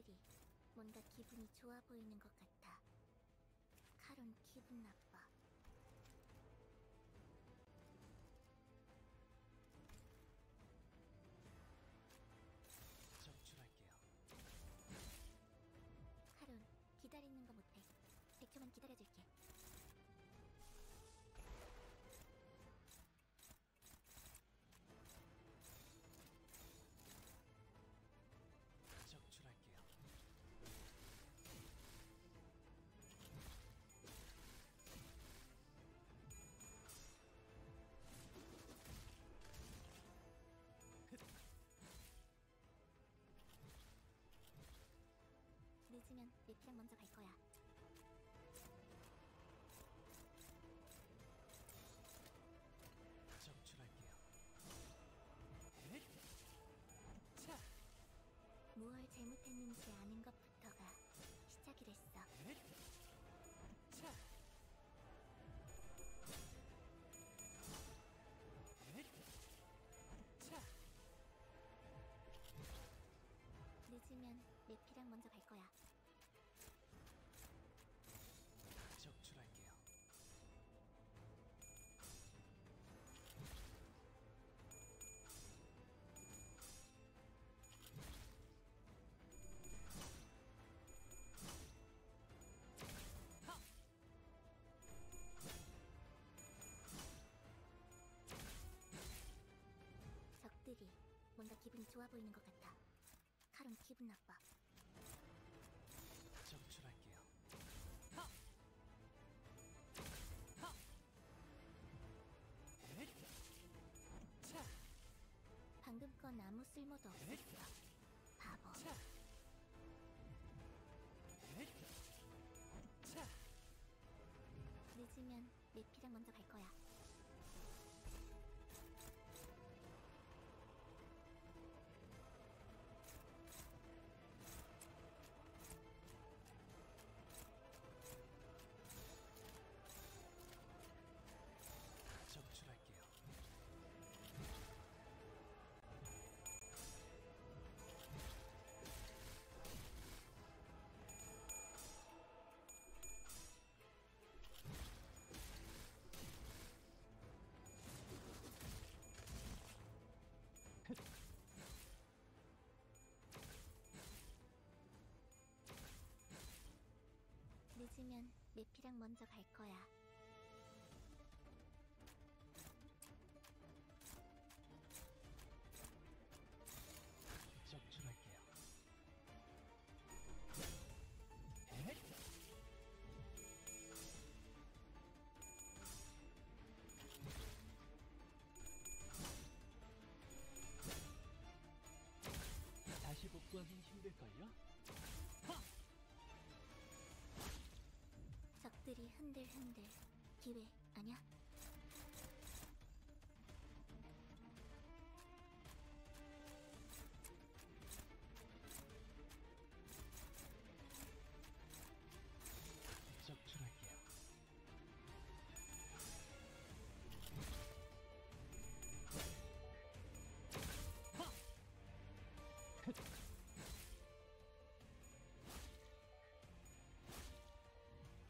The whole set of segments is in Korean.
친구들이 뭔가 기분이 좋아 보이는 것 같아. 카론 기분 나빠. 적출할게요. 카론, 기다리는 거 못해. 100초만 기다려줄게. 적출할게요. 늦으면 내 피랑 먼저 갈 거야. 적출할게요. 자, 무얼 잘못했는지 아는 것부터가 시작이랬어. 자, 늦으면 내 피랑 먼저 갈 거야. 적출할게요. 적들이 뭔가 기분이 좋아 보이는 것 같아. 카론 기분 나빠. 적출할게요. 하! 하! 에잇! 차! 방금 건 아무 쓸모도 없었어. 에잇! 바보. 차! 에잇! 차! 늦으면 내 피랑 먼저 갈 거야. 적출할게요. 늦으면 내 피랑 먼저 갈 거야. 적출할게요. 에잇! 다시 복구하긴 힘들걸요? 하! 적들이 흔들흔들 기회 아냐? 적출할게요.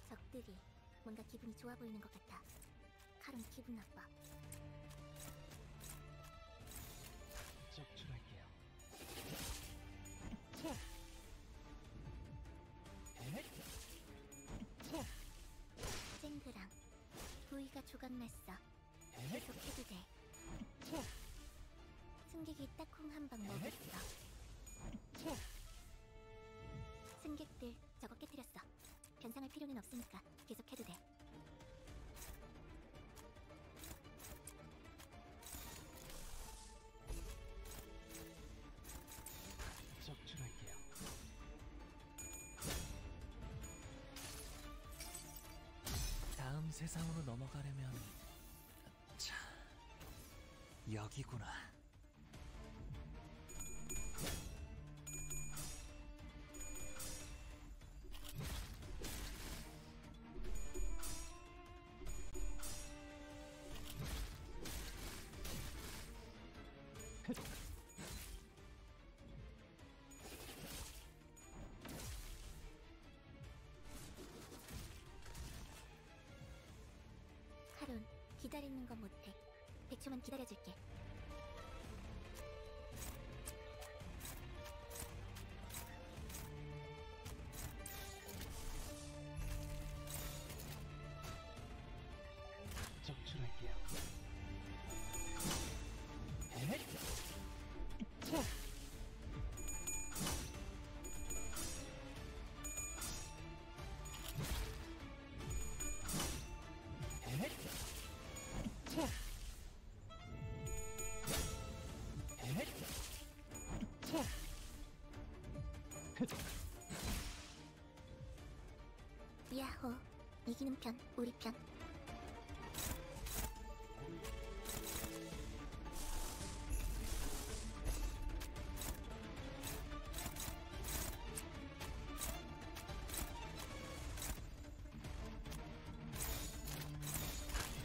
적들이 뭔가 기분이 좋아 보이는 것 같아. 카론 기분 나빠. 적출할게요. 자. 쨍그랑 부위가 조각났어. 계속 해도 돼. 승객이 딱콩 한 방 먹었어. 승객들 저거 깨뜨렸어. 변상할 필요는 없으니까 계속 해도 돼. 적출할게요. 다음 세상으로 넘어가려면 참 여기구나. 기다리는 건 못해. 100초만 기다려줄게. 정출할게요. 자. 야호, 이기는 편, 우리 편.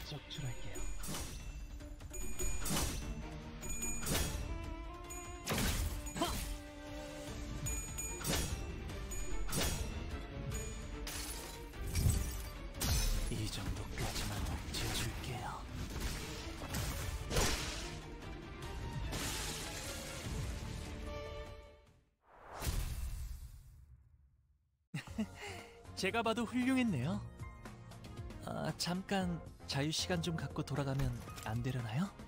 적출할게요. 이 정도까지만 움직여줄게요. 제가 봐도 훌륭했네요. 잠깐 자유시간 좀 갖고 돌아가면 안 되려나요?